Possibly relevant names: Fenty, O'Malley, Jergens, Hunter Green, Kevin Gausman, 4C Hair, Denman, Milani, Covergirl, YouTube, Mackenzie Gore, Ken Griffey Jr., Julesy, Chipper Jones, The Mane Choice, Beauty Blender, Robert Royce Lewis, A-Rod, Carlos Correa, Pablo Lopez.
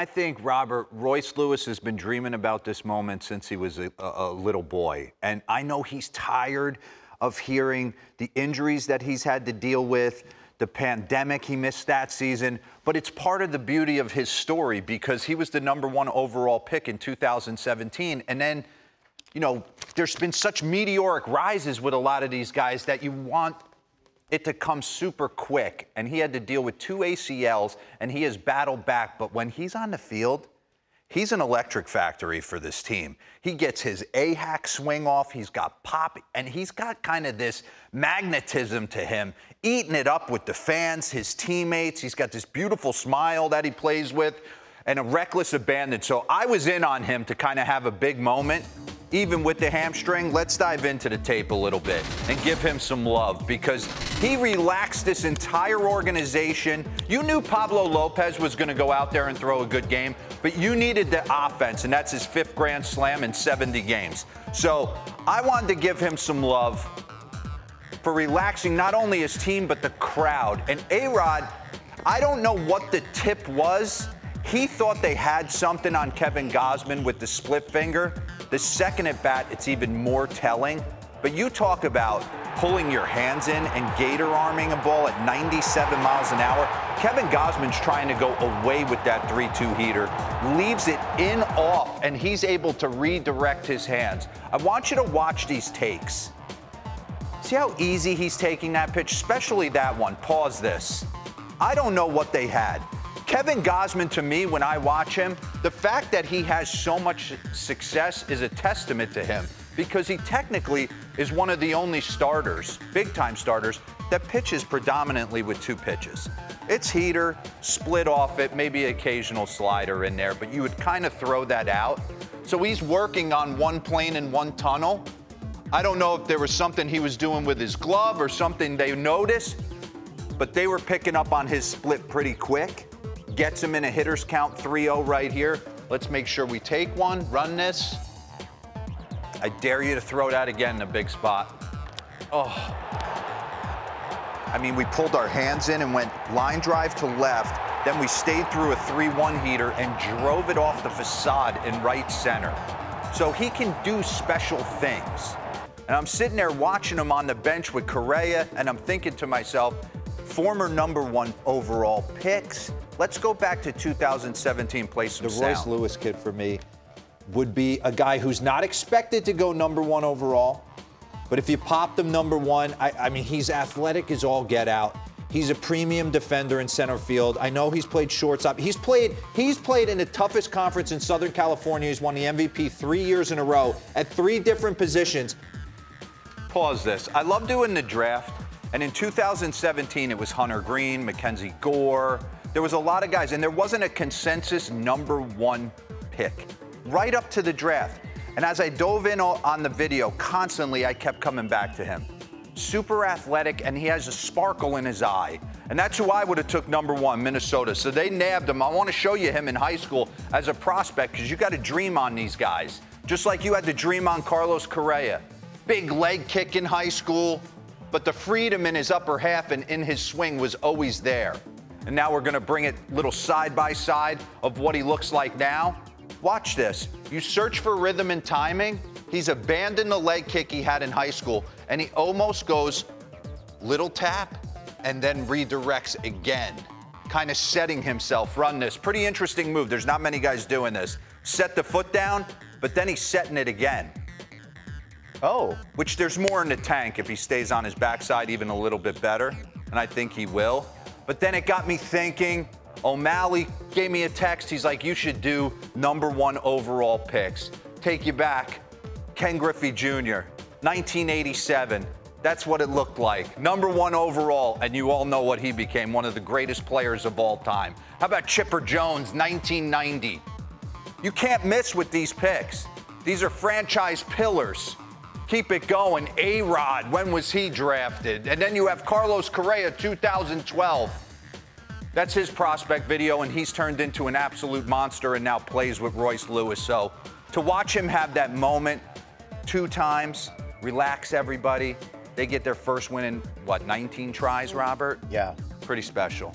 I think Robert Royce Lewis has been dreaming about this moment since he was a little boy. And I know he's tired of hearing the injuries that he's had to deal with, the pandemic, he missed that season, but it's part of the beauty of his story because he was the #1 overall pick in 2017. And then, you know, there's been such meteoric rises with a lot of these guys that you want it to come super quick. And he had to deal with 2 ACLs, and he has battled back. But when he's on the field, he's an electric factory for this team. He gets his A-hack swing off, he's got pop, and he's got kind of this magnetism to him, eating it up with the fans, his teammates. He's got this beautiful smile that he plays with and a reckless abandon. So I was in on him to kind of have a big moment, even with the hamstring. Let's dive into the tape a little bit and give him some love because he relaxed this entire organization. You knew Pablo Lopez was going to go out there and throw a good game, but you needed the offense, and that's his 5th grand slam in 70 games. So I wanted to give him some love for relaxing not only his team but the crowd. And A-Rod, I don't know what the tip was. He thought they had something on Kevin Gausman with the split finger. The second at bat, it's even more telling. But you talk about pulling your hands in and gator arming a ball at 97 miles an hour. Kevin Gausman's trying to go away with that 3-2 heater, leaves it in off, and he's able to redirect his hands. I want you to watch these takes. See how easy he's taking that pitch, especially that one. Pause this. I don't know what they had. Kevin Gausman, to me, when I watch him, the fact that he has so much success is a testament to him because he technically is one of the only starters, big-time starters, that pitches predominantly with 2 pitches. It's heater, split off it, maybe occasional slider in there, but you would kind of throw that out. So he's working on one plane and one tunnel. I don't know if there was something he was doing with his glove or something they noticed, but they were picking up on his split pretty quick. Gets him in a hitter's count, 3-0 right here. Let's make sure we take one, run this. I dare you to throw that again in a big spot. Oh. I mean, we pulled our hands in and went line drive to left. Then we stayed through a 3-1 heater and drove it off the facade in right center. So he can do special things. And I'm sitting there watching him on the bench with Correa, and I'm thinking to myself, former #1 overall picks. Let's go back to 2017, play some sound. The Royce Lewis kid for me would be a guy who's not expected to go #1 overall, but if you popped him #1, I mean, he's athletic as all get out. He's a premium defender in center field. I know he's played shortstop. He's played in the toughest conference in Southern California. He's won the MVP 3 years in a row at 3 different positions. Pause this. I love doing the draft. And in 2017, it was Hunter Green, Mackenzie Gore. There was a lot of guys, and there wasn't a consensus #1 pick right up to the draft. And as I dove in on the video constantly, I kept coming back to him. Super athletic, and he has a sparkle in his eye. And that's who I would have took #1, Minnesota. So they nabbed him. I want to show you him in high school as a prospect because you got to dream on these guys, just like you had to dream on Carlos Correa. Big leg kick in high school. But the freedom in his upper half and in his swing was always there. And now we're going to bring it little side by side of what he looks like now. Watch this. You search for rhythm and timing. He's abandoned the leg kick he had in high school, and he almost goes little tap and then redirects again, kind of setting himself. Run this. Pretty interesting move. There's not many guys doing this. Set the foot down, but then he's setting it again. Oh, which there's more in the tank if he stays on his backside even a little bit better, and I think he will. But then it got me thinking. O'Malley gave me a text. He's like, you should do #1 overall picks. Take you back, Ken Griffey Jr., 1987. That's what it looked like. #1 overall, and you all know what he became, one of the greatest players of all time. How about Chipper Jones, 1990? You can't miss with these picks. These are franchise pillars. Keep it going. A-Rod, when was he drafted? And then you have Carlos Correa, 2012. That's his prospect video, and he's turned into an absolute monster and now plays with Royce Lewis. So to watch him have that moment 2 times, relax everybody. They get their first win in, what, 19 tries, Robert? Yeah. Pretty special.